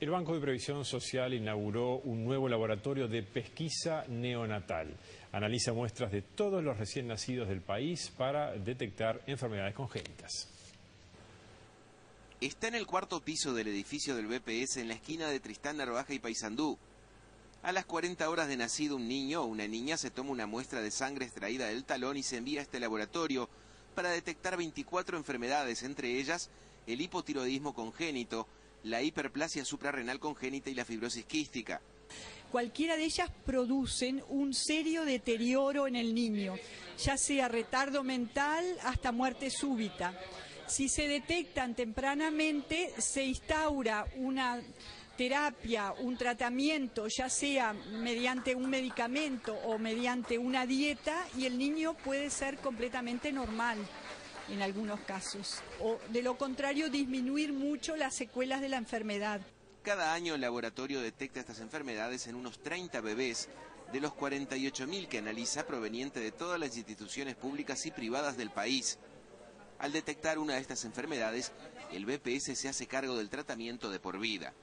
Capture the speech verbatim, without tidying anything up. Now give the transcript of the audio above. El Banco de Previsión Social inauguró un nuevo laboratorio de pesquisa neonatal. Analiza muestras de todos los recién nacidos del país para detectar enfermedades congénitas. Está en el cuarto piso del edificio del B P S en la esquina de Tristán Narvaja y Paysandú. A las cuarenta horas de nacido un niño o una niña se toma una muestra de sangre extraída del talón y se envía a este laboratorio para detectar veinticuatro enfermedades, entre ellas el hipotiroidismo congénito, la hiperplasia suprarrenal congénita y la fibrosis quística. Cualquiera de ellas producen un serio deterioro en el niño, ya sea retardo mental hasta muerte súbita. Si se detectan tempranamente, se instaura una terapia, un tratamiento, ya sea mediante un medicamento o mediante una dieta, y el niño puede ser completamente normal en algunos casos, o de lo contrario disminuir mucho las secuelas de la enfermedad. Cada año el laboratorio detecta estas enfermedades en unos treinta bebés, de los cuarenta y ocho mil que analiza proveniente de todas las instituciones públicas y privadas del país. Al detectar una de estas enfermedades, el B P S se hace cargo del tratamiento de por vida.